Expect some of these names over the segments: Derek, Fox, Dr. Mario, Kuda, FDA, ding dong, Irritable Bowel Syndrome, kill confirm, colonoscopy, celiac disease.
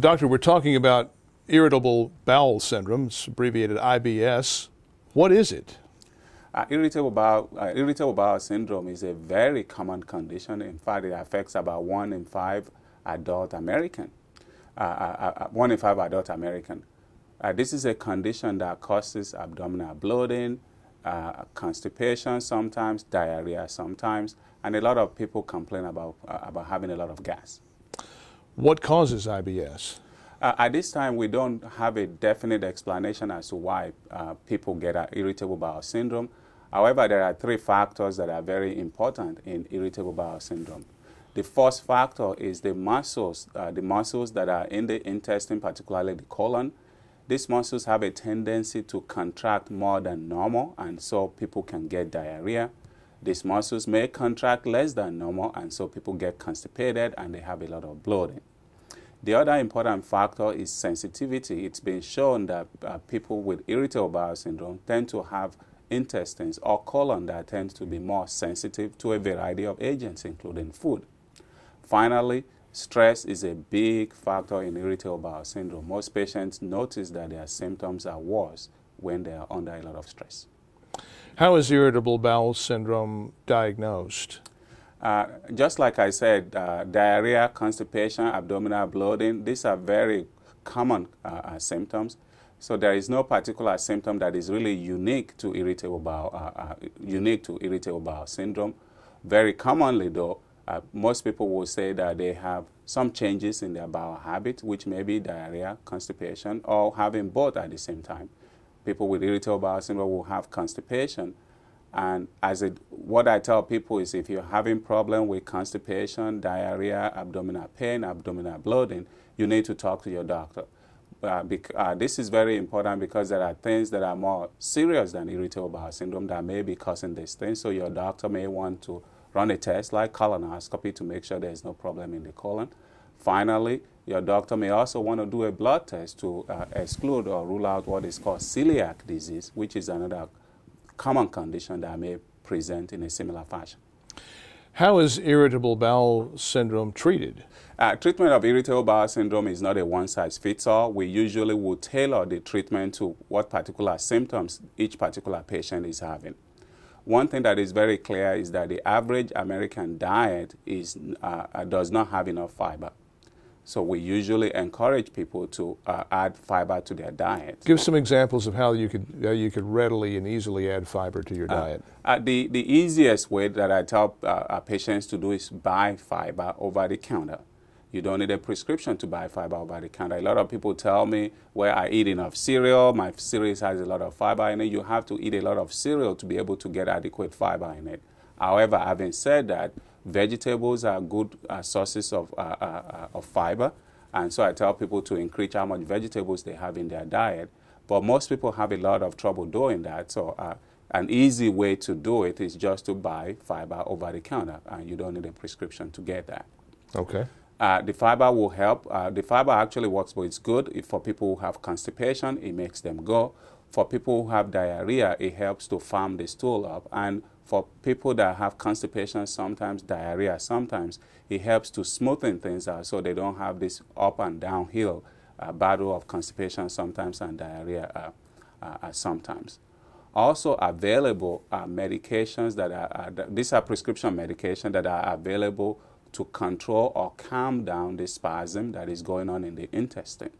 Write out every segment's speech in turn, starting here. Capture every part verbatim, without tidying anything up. Doctor, we're talking about irritable bowel syndrome, it's abbreviated I B S. What is it? Uh, irritable, bowel, uh, irritable bowel syndrome is a very common condition. In fact, it affects about one in five adult American. Uh, uh, uh, one in five adult American. Uh, this is a condition that causes abdominal bloating, uh, constipation sometimes, diarrhea sometimes, and a lot of people complain about, uh, about having a lot of gas. What causes I B S? Uh, at this time, we don't have a definite explanation as to why uh, people get uh, irritable bowel syndrome. However, there are three factors that are very important in irritable bowel syndrome. The first factor is the muscles, uh, the muscles that are in the intestine, particularly the colon. These muscles have a tendency to contract more than normal, and so people can get diarrhea. These muscles may contract less than normal, and so people get constipated and they have a lot of bloating. The other important factor is sensitivity. It's been shown that uh, people with irritable bowel syndrome tend to have intestines or colon that tend to be more sensitive to a variety of agents, including food. Finally, stress is a big factor in irritable bowel syndrome. Most patients notice that their symptoms are worse when they are under a lot of stress. How is irritable bowel syndrome diagnosed? Uh, just like I said, uh, diarrhea, constipation, abdominal bloating, these are very common uh, uh, symptoms. So there is no particular symptom that is really unique to irritable bowel, uh, uh, unique to irritable bowel syndrome. Very commonly, though, Uh, most people will say that they have some changes in their bowel habit, which may be diarrhea, constipation, or having both at the same time. People with irritable bowel syndrome will have constipation. And as it, what I tell people is if you're having a problem with constipation, diarrhea, abdominal pain, abdominal bloating, you need to talk to your doctor. Uh, uh, this is very important because there are things that are more serious than irritable bowel syndrome that may be causing these things. So your doctor may want to run a test like colonoscopy to make sure there is no problem in the colon. Finally, your doctor may also want to do a blood test to uh, exclude or rule out what is called celiac disease, which is another common condition that may present in a similar fashion. How is irritable bowel syndrome treated? Uh, treatment of irritable bowel syndrome is not a one-size-fits-all. We usually will tailor the treatment to what particular symptoms each particular patient is having. One thing that is very clear is that the average American diet is, uh, does not have enough fiber. So we usually encourage people to uh, add fiber to their diet. Give some examples of how you could, uh, you could readily and easily add fiber to your diet. Uh, uh, the, the easiest way that I tell uh, our patients to do is buy fiber over the counter. You don't need a prescription to buy fiber over the counter. A lot of people tell me, well, I eat enough cereal, my cereal has a lot of fiber in it. You have to eat a lot of cereal to be able to get adequate fiber in it. However, having said that, vegetables are good uh, sources of, uh, uh, of fiber. And so I tell people to increase how much vegetables they have in their diet. But most people have a lot of trouble doing that. So uh, an easy way to do it is just to buy fiber over the counter. And you don't need a prescription to get that. Okay. Uh, the fiber will help. Uh, the fiber actually works, but it's good. If for people who have constipation, it makes them go. For people who have diarrhea, it helps to firm the stool up. And for people that have constipation, sometimes diarrhea, sometimes, it helps to smoothen things out so they don't have this up and downhill uh, battle of constipation sometimes and diarrhea uh, uh, sometimes. Also available are medications that are, are th these are prescription medications that are available to control or calm down the spasm that is going on in the intestine.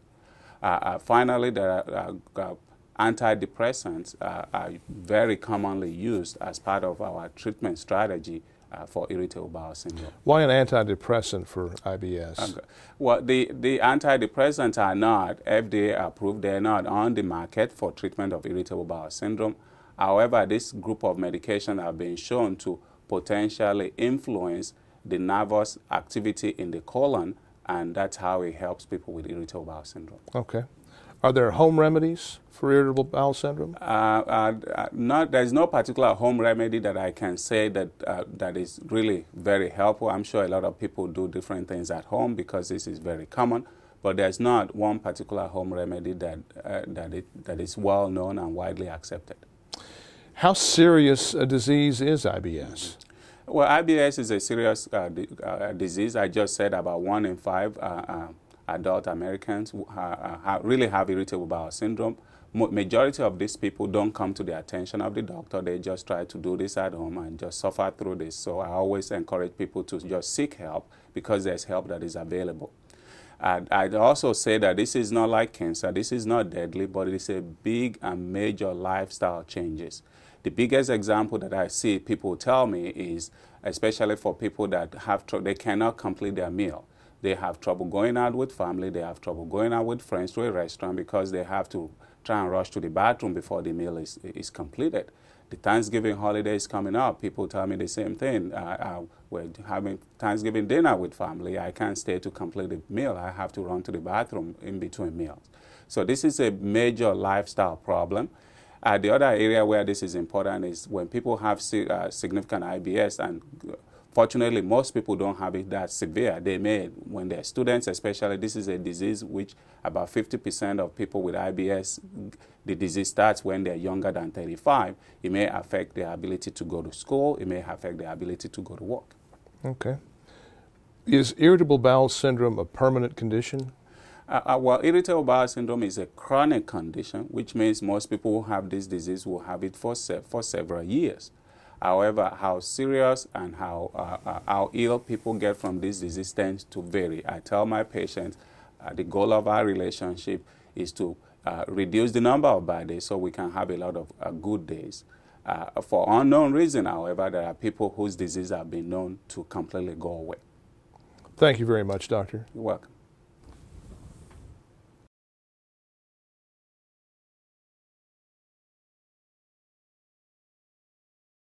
Uh, uh, finally, there are uh, uh, antidepressants uh, are very commonly used as part of our treatment strategy uh, for irritable bowel syndrome. Why an antidepressant for I B S? Okay. Well, the, the antidepressants are not F D A approved. They're not on the market for treatment of irritable bowel syndrome. However, this group of medications have been shown to potentially influence the nervous activity in the colon, and that's how it helps people with irritable bowel syndrome. Okay. Are there home remedies for irritable bowel syndrome? Uh, uh, not, there's no particular home remedy that I can say that, uh, that is really very helpful. I'm sure a lot of people do different things at home because this is very common, but there's not one particular home remedy that, uh, that, it, that is well known and widely accepted. How serious a disease is I B S? Well, I B S is a serious uh, uh, disease. I just said about one in five uh, uh, adult Americans who are, are really have irritable bowel syndrome. Majority of these people don't come to the attention of the doctor. They just try to do this at home and just suffer through this. So I always encourage people to just seek help because there's help that is available. I'd, I'd also say that this is not like cancer. This is not deadly, but it's a big and major lifestyle changes. The biggest example that I see people tell me is, especially for people that have trouble, they cannot complete their meal. They have trouble going out with family. They have trouble going out with friends to a restaurant because they have to try and rush to the bathroom before the meal is, is completed. The Thanksgiving holiday is coming up. People tell me the same thing. Uh, I, we're having Thanksgiving dinner with family. I can't stay to complete the meal. I have to run to the bathroom in between meals. So this is a major lifestyle problem. Uh, the other area where this is important is when people have si uh, significant I B S, and fortunately most people don't have it that severe. They may, when they're students especially, this is a disease which about fifty percent of people with I B S, the disease starts when they're younger than thirty-five. It may affect their ability to go to school. It may affect their ability to go to work. Okay. Is irritable bowel syndrome a permanent condition? Uh, well, irritable bowel syndrome is a chronic condition, which means most people who have this disease will have it for, se for several years. However, how serious and how, uh, uh, how ill people get from this disease tends to vary. I tell my patients uh, the goal of our relationship is to uh, reduce the number of bad days so we can have a lot of uh, good days. Uh, for unknown reason, however, there are people whose disease have been known to completely go away. Thank you very much, Doctor. You're welcome.